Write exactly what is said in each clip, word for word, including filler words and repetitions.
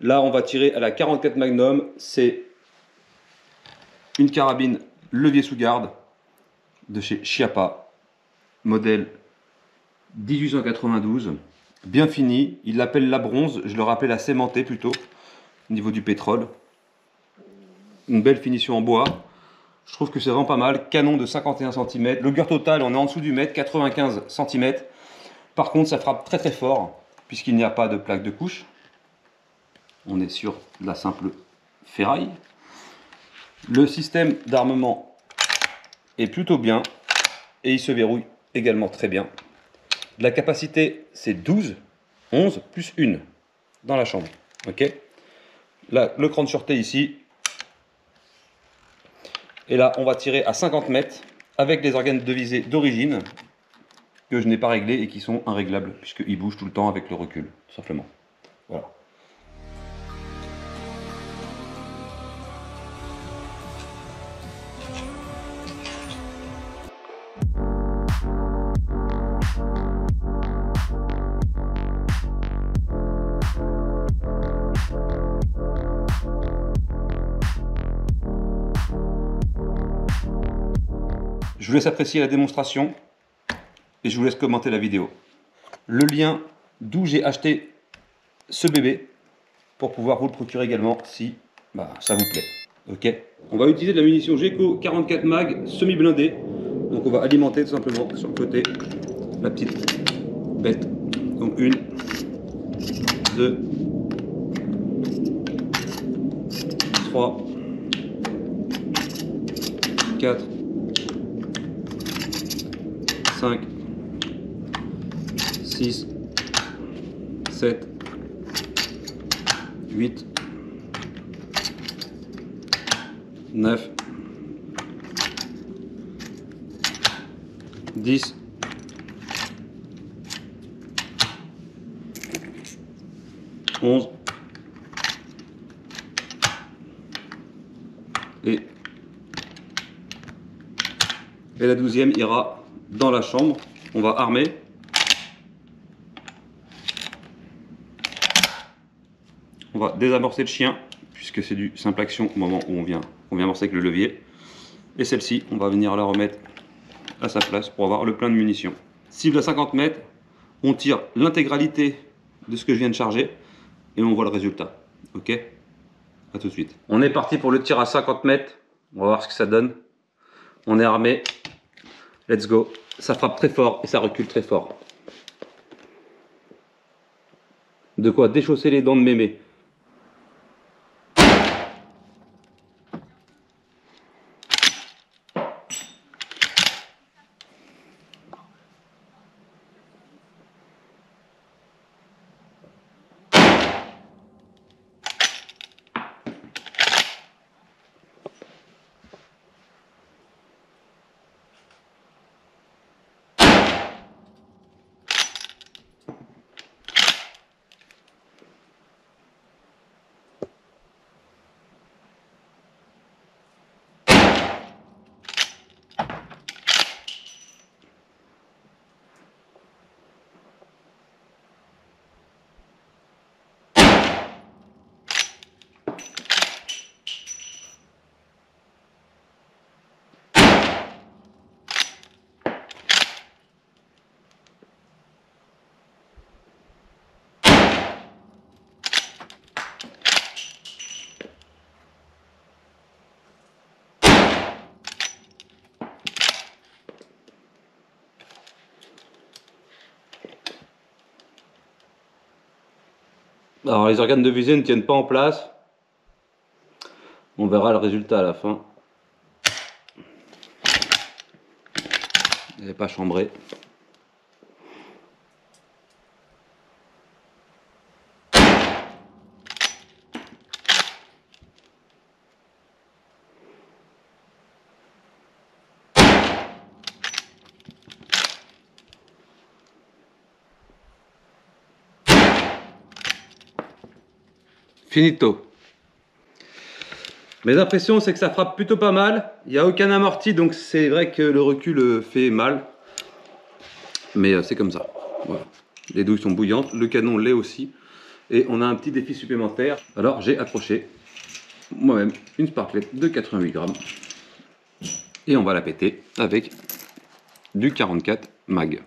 Là, on va tirer à la quarante-quatre Magnum. C'est une carabine levier sous garde de chez Chiappa, modèle mille huit cent quatre-vingt-douze. Bien fini, il l'appelle la bronze, je le rappelle la sémentée plutôt, au niveau du pétrole. Une belle finition en bois, je trouve que c'est vraiment pas mal. Canon de cinquante et un centimètres, longueur totale, on est en dessous du mètre, quatre-vingt-quinze centimètres. Par contre, ça frappe très très fort, puisqu'il n'y a pas de plaque de couche. On est sur de la simple ferraille. Le système d'armement est plutôt bien, et il se verrouille également très bien. La capacité, c'est douze, onze, plus une dans la chambre. Okay. Là, le cran de sûreté ici. Et là, on va tirer à cinquante mètres avec les organes de visée d'origine que je n'ai pas réglés et qui sont irréglables puisqu'ils bougent tout le temps avec le recul, tout simplement. Voilà. Je vous laisse apprécier la démonstration et je vous laisse commenter la vidéo. Le lien d'où j'ai acheté ce bébé pour pouvoir vous le procurer également si bah, ça vous plaît. Okay. On va utiliser de la munition GECO quarante-quatre mag semi-blindée. Donc on va alimenter tout simplement sur le côté la petite bête. Donc une, deux, trois, quatre. cinq, six, sept, huit, neuf, dix, onze et, et la douzième ira dans la chambre. On va armer. On va désamorcer le chien, puisque c'est du simple action au moment où on vient, on vient amorcer avec le levier. Et celle-ci, on va venir la remettre à sa place pour avoir le plein de munitions. Cible à cinquante mètres, on tire l'intégralité de ce que je viens de charger, et on voit le résultat. Ok? À tout de suite. On est parti pour le tir à cinquante mètres. On va voir ce que ça donne. On est armé. Let's go. Ça frappe très fort et ça recule très fort. De quoi déchausser les dents de mémé. Alors les organes de visée ne tiennent pas en place. On verra le résultat à la fin. Elle n'est pas chambrée. Finito. Mes impressions, c'est que ça frappe plutôt pas mal. Il n'y a aucun amorti, donc c'est vrai que le recul fait mal. Mais c'est comme ça. Voilà. Les douilles sont bouillantes, le canon l'est aussi. et on a un petit défi supplémentaire. Alors j'ai accroché moi-même une sparklette de quatre-vingt-huit grammes et on va la péter avec du quarante-quatre mag,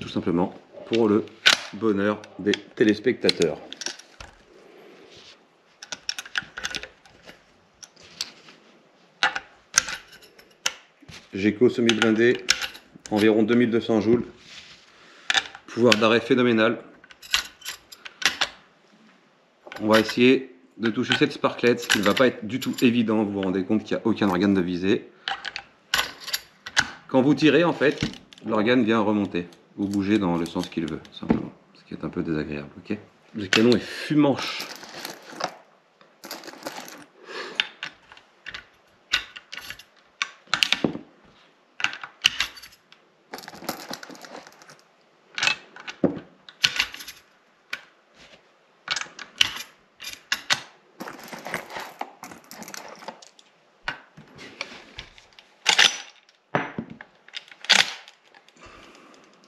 tout simplement pour le bonheur des téléspectateurs. GECO semi-blindé, environ deux mille deux cents joules, pouvoir d'arrêt phénoménal. On va essayer de toucher cette sparklette, ce qui ne va pas être du tout évident. Vous vous rendez compte qu'il n'y a aucun organe de visée. Quand vous tirez, en fait, l'organe vient remonter ou bouger dans le sens qu'il veut, simplement, ce qui est un peu désagréable. Okay, le canon est fumanche.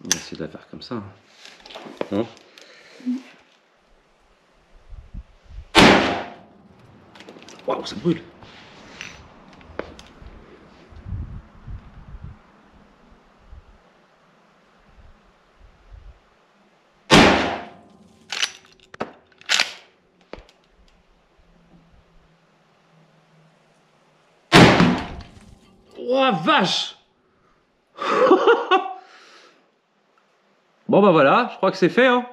On va essayer de la faire comme ça. Non ? Waouh, ça brûle! Oh vache! Bon bah voilà, je crois que c'est fait, hein.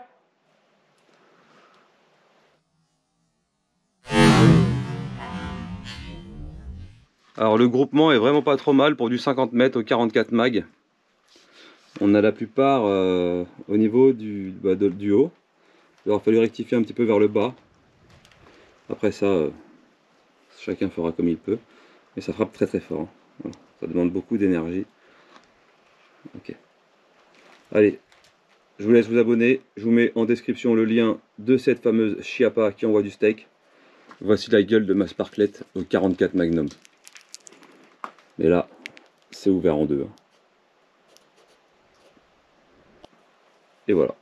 Alors le groupement est vraiment pas trop mal pour du cinquante mètres au quarante-quatre mag. On a la plupart euh, au niveau du, bah, de, du haut. Il aura fallu rectifier un petit peu vers le bas. Après ça, euh, chacun fera comme il peut. Mais ça frappe très très fort, hein. Voilà. Ça demande beaucoup d'énergie. Ok. Allez. Je vous laisse vous abonner, je vous mets en description le lien de cette fameuse Chiappa qui envoie du steak. Voici la gueule de ma sparklette au quarante-quatre magnum. Mais là, c'est ouvert en deux. Hein. Et voilà.